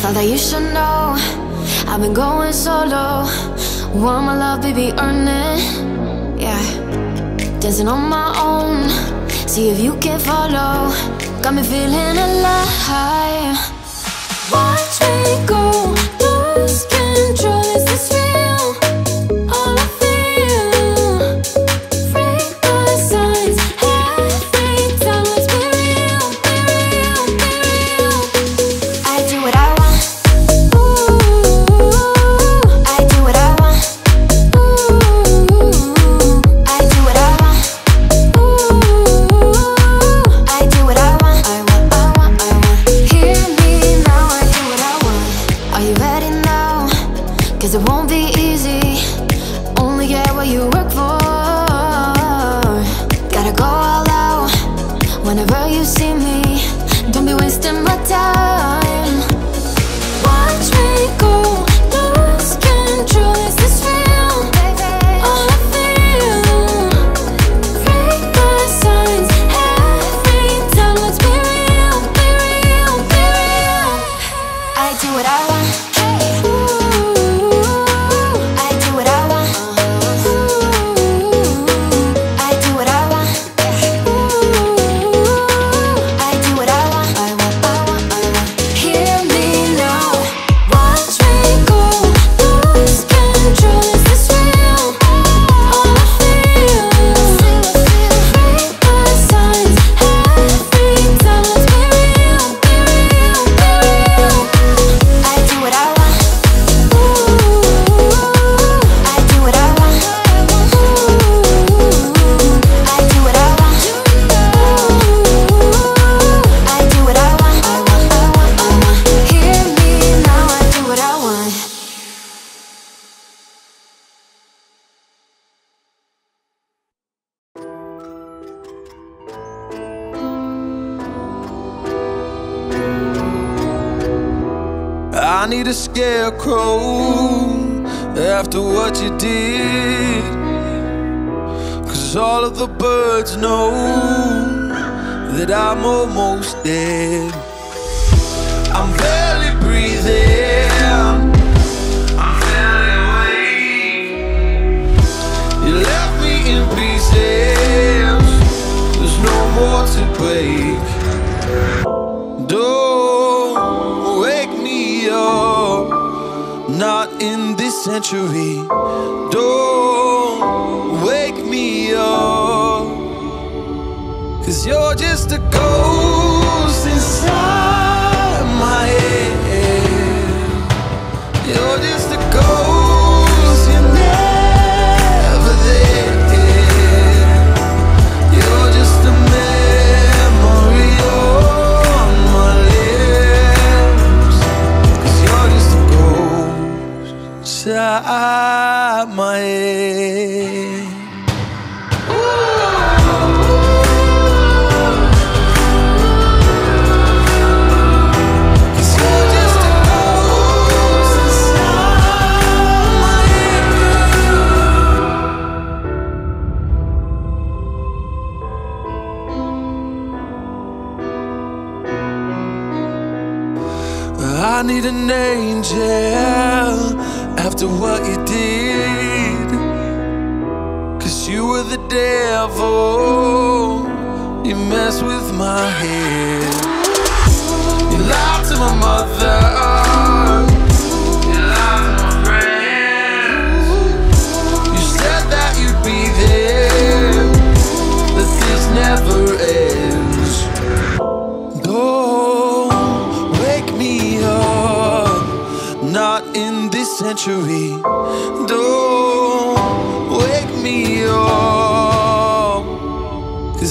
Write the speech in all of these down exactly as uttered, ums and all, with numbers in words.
Thought that you should know I've been going solo. Want my love, baby, earn it. Yeah, dancing on my own. See if you can follow. Got me feeling alive. Watch me go, lose control. Is this real? All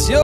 I